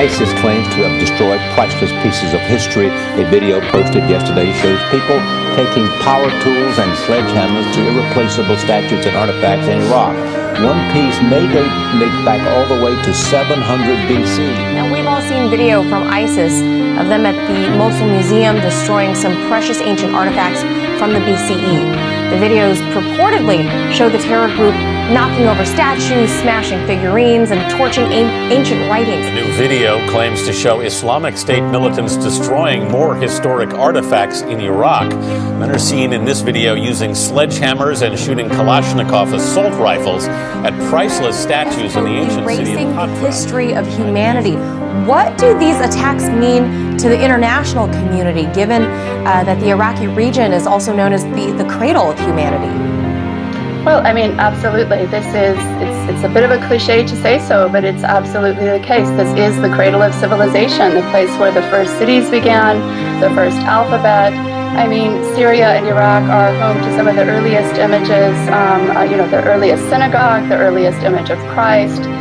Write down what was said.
ISIS claims to have destroyed priceless pieces of history. A video posted yesterday shows people taking power tools and sledgehammers to irreplaceable statues and artifacts in Iraq. One piece may date back all the way to 700 BC. Now, we've all seen video from ISIS of them at the Mosul Museum destroying some precious ancient artifacts from the BCE. The videos purportedly show the terror group knocking over statues, smashing figurines, and torching ancient writings. The new video claims to show Islamic State militants destroying more historic artifacts in Iraq. Men are seen in this video using sledgehammers and shooting Kalashnikov assault rifles at priceless statues in the ancient city of Petra. Erasing the history of humanity. What do these attacks mean to the international community, given that the Iraqi region is also known as the cradle of humanity? Well, I mean, absolutely. This is, it's a bit of a cliche to say so, but it's absolutely the case. This is the cradle of civilization, the place where the first cities began, the first alphabet. I mean, Syria and Iraq are home to some of the earliest images, the earliest synagogue, the earliest image of Christ.